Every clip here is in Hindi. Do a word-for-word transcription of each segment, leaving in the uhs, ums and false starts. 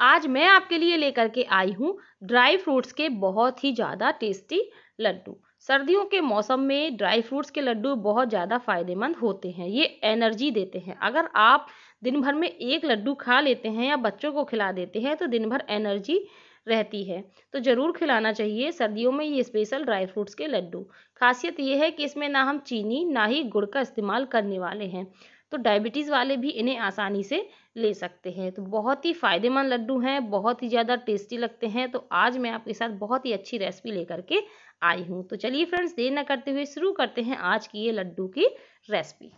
आज मैं आपके लिए लेकर के आई हूँ ड्राई फ्रूट्स के बहुत ही ज़्यादा टेस्टी लड्डू। सर्दियों के मौसम में ड्राई फ्रूट्स के लड्डू बहुत ज़्यादा फायदेमंद होते हैं, ये एनर्जी देते हैं। अगर आप दिन भर में एक लड्डू खा लेते हैं या बच्चों को खिला देते हैं तो दिन भर एनर्जी रहती है, तो ज़रूर खिलाना चाहिए सर्दियों में ये स्पेशल ड्राई फ्रूट्स के लड्डू। खासियत ये है कि इसमें ना हम चीनी ना ही गुड़ का इस्तेमाल करने वाले हैं, तो डायबिटीज़ वाले भी इन्हें आसानी से ले सकते हैं। तो बहुत ही फ़ायदेमंद लड्डू हैं, बहुत ही ज़्यादा टेस्टी लगते हैं। तो आज मैं आपके साथ बहुत ही अच्छी रेसिपी लेकर के आई हूँ। तो चलिए फ्रेंड्स, देर न करते हुए शुरू करते हैं आज की ये लड्डू की रेसिपी।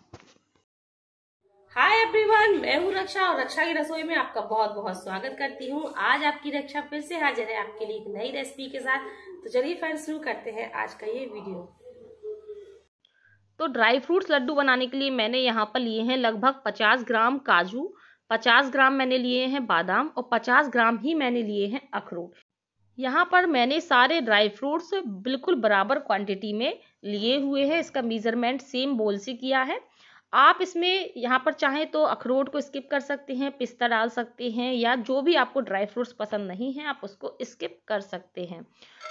हाय एवरीवन, मैं हूँ रक्षा और रक्षा की रसोई में आपका बहुत बहुत स्वागत करती हूँ। आज आपकी रक्षा फिर से हाजिर है आपके लिए एक नई रेसिपी के साथ। तो चलिए फ्रेंड्स, शुरू करते हैं आज का ये वीडियो। तो ड्राई फ्रूट्स लड्डू बनाने के लिए मैंने यहाँ पर लिए हैं लगभग पचास ग्राम काजू, पचास ग्राम मैंने लिए हैं बादाम और पचास ग्राम ही मैंने लिए हैं अखरोट। यहाँ पर मैंने सारे ड्राई फ्रूट्स बिल्कुल बराबर क्वांटिटी में लिए हुए हैं। इसका मेजरमेंट सेम बोल से किया है। आप इसमें यहाँ पर चाहें तो अखरोट को स्किप कर सकते हैं, पिस्ता डाल सकते हैं, या जो भी आपको ड्राई फ्रूट्स पसंद नहीं है आप उसको स्किप कर सकते हैं।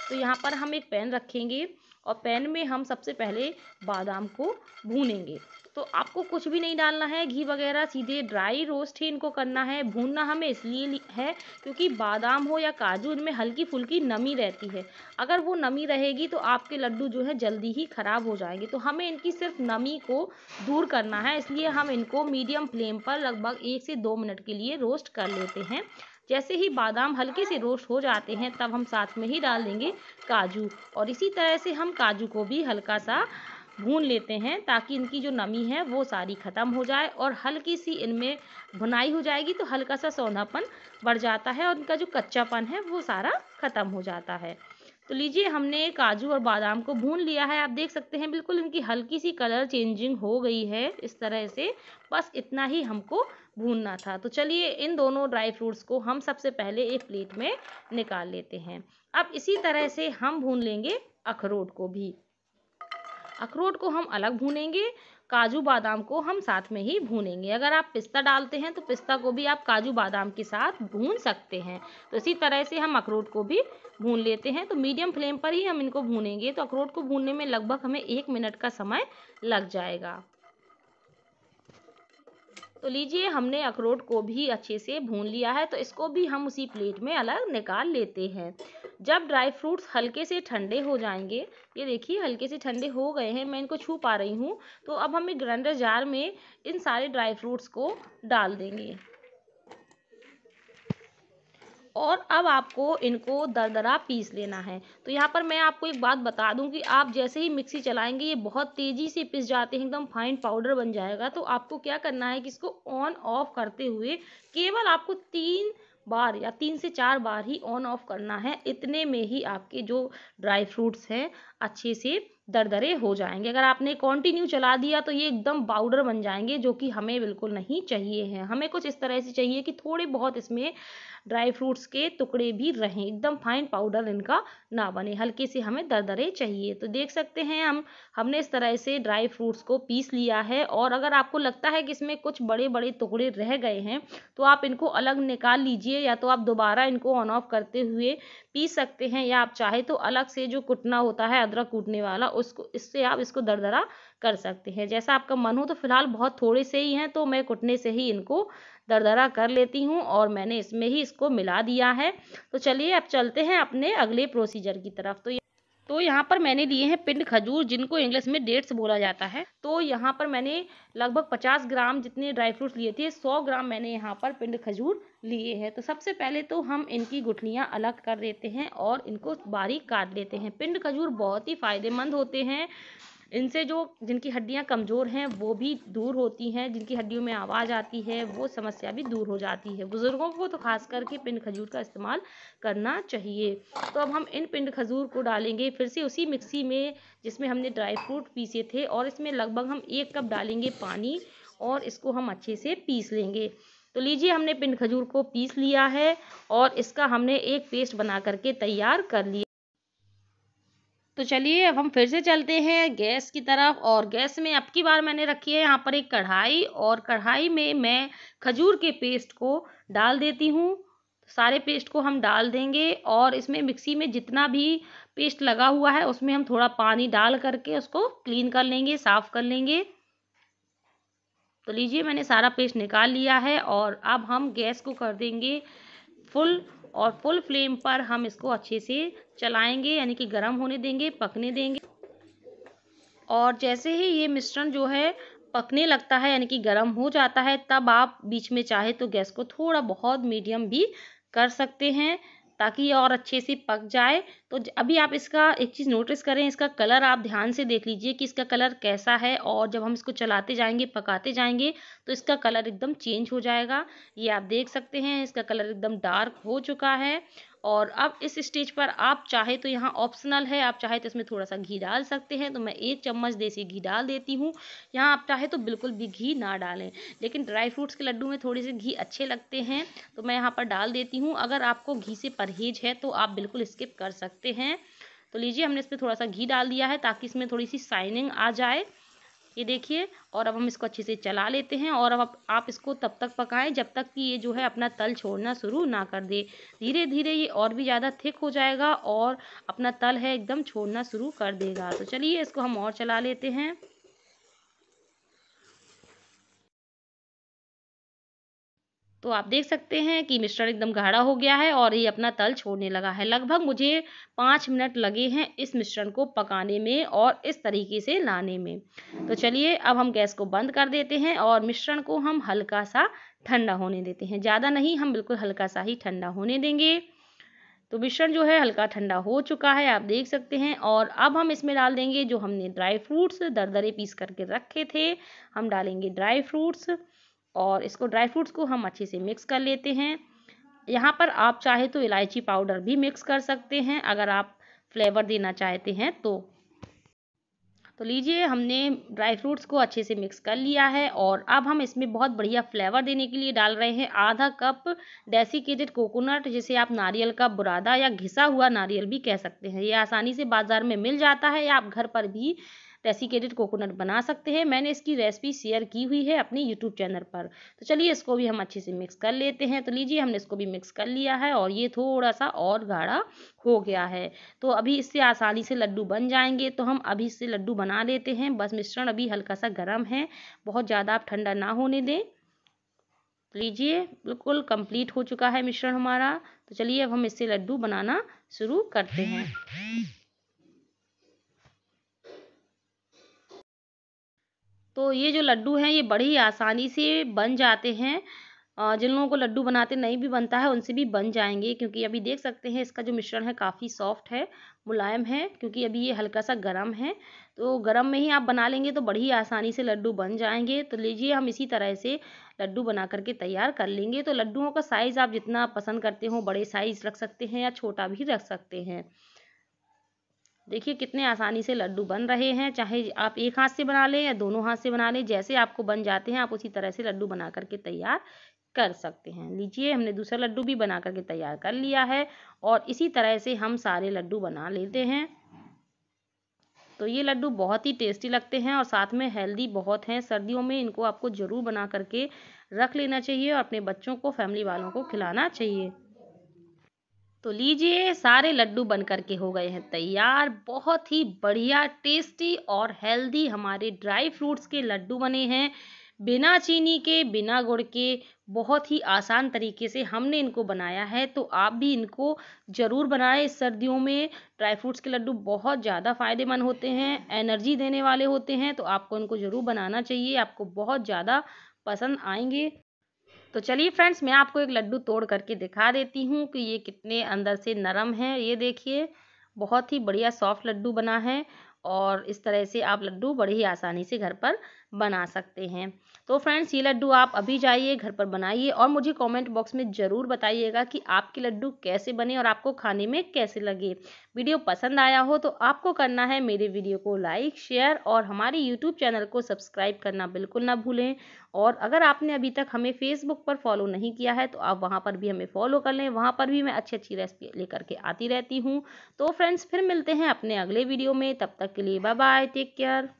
तो यहाँ पर हम एक पैन रखेंगे और पैन में हम सबसे पहले बादाम को भूनेंगे। तो आपको कुछ भी नहीं डालना है, घी वगैरह, सीधे ड्राई रोस्ट ही इनको करना है। भूनना हमें इसलिए है क्योंकि बादाम हो या काजू, इनमें हल्की फुल्की नमी रहती है। अगर वो नमी रहेगी तो आपके लड्डू जो है जल्दी ही ख़राब हो जाएंगे। तो हमें इनकी सिर्फ नमी को दूर करना है, इसलिए हम इनको मीडियम फ्लेम पर लगभग एक से दो मिनट के लिए रोस्ट कर लेते हैं। जैसे ही बादाम हल्के से रोस्ट हो जाते हैं तब हम साथ में ही डाल देंगे काजू, और इसी तरह से हम काजू को भी हल्का सा भून लेते हैं ताकि इनकी जो नमी है वो सारी ख़त्म हो जाए। और हल्की सी इनमें भुनाई हो जाएगी तो हल्का सा सौंधापन बढ़ जाता है और इनका जो कच्चापन है वो सारा ख़त्म हो जाता है। तो लीजिए, हमने काजू और बादाम को भून लिया है। आप देख सकते हैं बिल्कुल इनकी हल्की सी कलर चेंजिंग हो गई है। इस तरह से बस इतना ही हमको भूनना था। तो चलिए, इन दोनों ड्राई फ्रूट्स को हम सबसे पहले एक प्लेट में निकाल लेते हैं। अब इसी तरह से हम भून लेंगे अखरोट को भी। अखरोट को हम अलग भूनेंगे, काजू बादाम को हम साथ में ही भूनेंगे। अगर आप पिस्ता डालते हैं तो पिस्ता को भी आप काजू बादाम के साथ भून सकते हैं। तो इसी तरह से हम अखरोट को भी भून लेते हैं। तो मीडियम फ्लेम पर ही हम इनको भूनेंगे। तो अखरोट को भूनने में लगभग हमें एक मिनट का समय लग जाएगा। तो लीजिए, हमने अखरोट को भी अच्छे से भून लिया है। तो इसको भी हम उसी प्लेट में अलग निकाल लेते हैं। जब ड्राई फ्रूट्स हल्के से ठंडे हो जाएंगे, ये देखिए हल्के से ठंडे हो गए हैं, मैं इनको छू पा रही हूँ। तो अब हम एक ग्राइंडर जार में इन सारे ड्राई फ्रूट्स को डाल देंगे और अब आपको इनको दरदरा पीस लेना है। तो यहाँ पर मैं आपको एक बात बता दूँ कि आप जैसे ही मिक्सी चलाएंगे ये बहुत तेज़ी से पिस जाते हैं, एकदम फाइन पाउडर बन जाएगा। तो आपको क्या करना है कि इसको ऑन ऑफ करते हुए केवल आपको तीन बार या तीन से चार बार ही ऑन ऑफ करना है। इतने में ही आपके जो ड्राई फ्रूट्स हैं अच्छे से दरदरे हो जाएंगे। अगर आपने कंटिन्यू चला दिया तो ये एकदम पाउडर बन जाएंगे, जो कि हमें बिल्कुल नहीं चाहिए हैं। हमें कुछ इस तरह से चाहिए कि थोड़े बहुत इसमें ड्राई फ्रूट्स के टुकड़े भी रहें, एकदम फाइन पाउडर इनका ना बने, हल्के से हमें दरदरे चाहिए। तो देख सकते हैं हम हमने इस तरह से ड्राई फ्रूट्स को पीस लिया है। और अगर आपको लगता है कि इसमें कुछ बड़े बड़े टुकड़े रह गए हैं तो आप इनको अलग निकाल लीजिए, या तो आप दोबारा इनको ऑन ऑफ करते हुए पीस सकते हैं, या आप चाहे तो अलग से जो कुटना होता है अदरक कूटने वाला उसको, इससे आप इसको दरदरा कर सकते हैं, जैसा आपका मन हो। तो फिलहाल बहुत थोड़े से ही हैं तो मैं कुटने से ही इनको दरदरा कर लेती हूँ और मैंने इसमें ही इसको मिला दिया है। तो चलिए, अब चलते हैं अपने अगले प्रोसीजर की तरफ। तो तो यहाँ पर मैंने लिए हैं पिंड खजूर, जिनको इंग्लिश में डेट्स बोला जाता है। तो यहाँ पर मैंने लगभग पचास ग्राम जितने ड्राई फ्रूट्स लिए थे, सौ ग्राम मैंने यहाँ पर पिंड खजूर लिए हैं। तो सबसे पहले तो हम इनकी गुठलियाँ अलग कर देते हैं और इनको बारीक काट लेते हैं। पिंड खजूर बहुत ही फ़ायदेमंद होते हैं। इनसे जो जिनकी हड्डियाँ कमज़ोर हैं वो भी दूर होती हैं, जिनकी हड्डियों में आवाज़ आती है वो समस्या भी दूर हो जाती है। बुज़ुर्गों को तो खास करके पिंड खजूर का इस्तेमाल करना चाहिए। तो अब हम इन पिंड खजूर को डालेंगे फिर से उसी मिक्सी में जिसमें हमने ड्राई फ्रूट पीसे थे, और इसमें लगभग हम एक कप डालेंगे पानी और इसको हम अच्छे से पीस लेंगे। तो लीजिए, हमने पिंड खजूर को पीस लिया है और इसका हमने एक पेस्ट बना करके तैयार कर लिया। तो चलिए, अब हम फिर से चलते हैं गैस की तरफ, और गैस में अब की बार मैंने रखी है यहाँ पर एक कढ़ाई, और कढ़ाई में मैं खजूर के पेस्ट को डाल देती हूँ। सारे पेस्ट को हम डाल देंगे और इसमें मिक्सी में जितना भी पेस्ट लगा हुआ है उसमें हम थोड़ा पानी डाल करके उसको क्लीन कर लेंगे, साफ़ कर लेंगे। तो लीजिए मैंने सारा पेस्ट निकाल लिया है और अब हम गैस को कर देंगे फुल, और फुल फ्लेम पर हम इसको अच्छे से चलाएंगे, यानी कि गर्म होने देंगे, पकने देंगे। और जैसे ही ये मिश्रण जो है पकने लगता है, यानी कि गर्म हो जाता है, तब आप बीच में चाहे तो गैस को थोड़ा बहुत मीडियम भी कर सकते हैं ताकि ये और अच्छे से पक जाए। तो अभी आप इसका एक चीज़ नोटिस करें, इसका कलर आप ध्यान से देख लीजिए कि इसका कलर कैसा है, और जब हम इसको चलाते जाएंगे, पकाते जाएंगे तो इसका कलर एकदम चेंज हो जाएगा। ये आप देख सकते हैं इसका कलर एकदम डार्क हो चुका है। और अब इस स्टेज पर आप चाहे तो, यहाँ ऑप्शनल है, आप चाहे तो इसमें थोड़ा सा घी डाल सकते हैं, तो मैं एक चम्मच देसी घी डाल देती हूँ। यहाँ आप चाहे तो बिल्कुल भी घी ना डालें, लेकिन ड्राई फ्रूट्स के लड्डू में थोड़े से घी अच्छे लगते हैं तो मैं यहाँ पर डाल देती हूँ। अगर आपको घी से परहेज है तो आप बिल्कुल स्किप कर सकते हैं। तो लीजिए हमने इस पर थोड़ा सा घी डाल दिया है ताकि इसमें थोड़ी सी शाइनिंग आ जाए, ये देखिए। और अब हम इसको अच्छे से चला लेते हैं और अब आप इसको तब तक पकाएं जब तक कि ये जो है अपना तल छोड़ना शुरू ना कर दे। धीरे धीरे ये और भी ज़्यादा थिक हो जाएगा और अपना तल है एकदम छोड़ना शुरू कर देगा। तो चलिए इसको हम और चला लेते हैं। तो आप देख सकते हैं कि मिश्रण एकदम गाढ़ा हो गया है और ये अपना तल छोड़ने लगा है। लगभग मुझे पाँच मिनट लगे हैं इस मिश्रण को पकाने में और इस तरीके से लाने में। तो चलिए अब हम गैस को बंद कर देते हैं और मिश्रण को हम हल्का सा ठंडा होने देते हैं, ज़्यादा नहीं, हम बिल्कुल हल्का सा ही ठंडा होने देंगे। तो मिश्रण जो है हल्का ठंडा हो चुका है, आप देख सकते हैं। और अब हम इसमें डाल देंगे जो हमने ड्राई फ्रूट्स दरदरे पीस करके रखे थे, हम डालेंगे ड्राई फ्रूट्स और इसको ड्राई फ्रूट्स को हम अच्छे से मिक्स कर लेते हैं। यहाँ पर आप चाहे तो इलायची पाउडर भी मिक्स कर सकते हैं अगर आप फ्लेवर देना चाहते हैं तो। तो लीजिए हमने ड्राई फ्रूट्स को अच्छे से मिक्स कर लिया है और अब हम इसमें बहुत बढ़िया फ्लेवर देने के लिए डाल रहे हैं आधा कप डेसिकेटेड कोकोनट, जिसे आप नारियल का बुरादा या घिसा हुआ नारियल भी कह सकते हैं। ये आसानी से बाजार में मिल जाता है या आप घर पर भी डेसिकेटेड कोकोनट बना सकते हैं। मैंने इसकी रेसिपी शेयर की हुई है अपने यूट्यूब चैनल पर। तो चलिए इसको भी हम अच्छे से मिक्स कर लेते हैं। तो लीजिए हमने इसको भी मिक्स कर लिया है और ये थोड़ा सा और गाढ़ा हो गया है। तो अभी इससे आसानी से लड्डू बन जाएंगे, तो हम अभी इससे लड्डू बना लेते हैं। बस मिश्रण अभी हल्का सा गर्म है, बहुत ज़्यादा आप ठंडा ना होने दें। लीजिए बिल्कुल कंप्लीट हो चुका है मिश्रण हमारा। तो चलिए अब हम इससे लड्डू बनाना शुरू करते हैं। तो ये जो लड्डू हैं ये बड़ी आसानी से बन जाते हैं। जिन लोगों को लड्डू बनाते नहीं भी बनता है उनसे भी बन जाएंगे, क्योंकि अभी देख सकते हैं इसका जो मिश्रण है काफ़ी सॉफ्ट है, मुलायम है, क्योंकि अभी ये हल्का सा गर्म है। तो गर्म में ही आप बना लेंगे तो बड़ी आसानी से लड्डू बन जाएंगे। तो लीजिए हम इसी तरह से लड्डू बना करके तैयार कर लेंगे। तो लड्डुओं का साइज़ आप जितना पसंद करते हो, बड़े साइज़ रख सकते हैं या छोटा भी रख सकते हैं। देखिए कितने आसानी से लड्डू बन रहे हैं, चाहे आप एक हाथ से बना लें या दोनों हाथ से बना लें, जैसे आपको बन जाते हैं आप उसी तरह से लड्डू बना करके तैयार कर सकते हैं। लीजिए हमने दूसरा लड्डू भी बना करके तैयार कर लिया है और इसी तरह से हम सारे लड्डू बना लेते हैं। तो ये लड्डू बहुत ही टेस्टी लगते हैं और साथ में हेल्दी बहुत हैं। सर्दियों में इनको आपको ज़रूर बना करके रख लेना चाहिए और अपने बच्चों को, फैमिली वालों को खिलाना चाहिए। तो लीजिए सारे लड्डू बन करके हो गए हैं तैयार। बहुत ही बढ़िया, टेस्टी और हेल्दी हमारे ड्राई फ्रूट्स के लड्डू बने हैं। बिना चीनी के, बिना गुड़ के, बहुत ही आसान तरीके से हमने इनको बनाया है। तो आप भी इनको ज़रूर बनाएं। इस सर्दियों में ड्राई फ्रूट्स के लड्डू बहुत ज़्यादा फ़ायदेमंद होते हैं, एनर्जी देने वाले होते हैं। तो आपको इनको ज़रूर बनाना चाहिए, आपको बहुत ज़्यादा पसंद आएंगे। तो चलिए फ्रेंड्स, मैं आपको एक लड्डू तोड़ करके दिखा देती हूँ कि ये कितने अंदर से नरम है। ये देखिए बहुत ही बढ़िया सॉफ्ट लड्डू बना है और इस तरह से आप लड्डू बड़ी ही आसानी से घर पर बना सकते हैं। तो फ्रेंड्स ये लड्डू आप अभी जाइए घर पर बनाइए और मुझे कमेंट बॉक्स में ज़रूर बताइएगा कि आपके लड्डू कैसे बने और आपको खाने में कैसे लगे। वीडियो पसंद आया हो तो आपको करना है मेरे वीडियो को लाइक, शेयर और हमारे यूट्यूब चैनल को सब्सक्राइब करना बिल्कुल ना भूलें। और अगर आपने अभी तक हमें फेसबुक पर फॉलो नहीं किया है तो आप वहाँ पर भी हमें फॉलो कर लें, वहाँ पर भी मैं अच्छी अच्छी रेसिपी लेकर के आती रहती हूँ। तो फ्रेंड्स फिर मिलते हैं अपने अगले वीडियो में, तब तक के लिए बाय बाय, टेक केयर।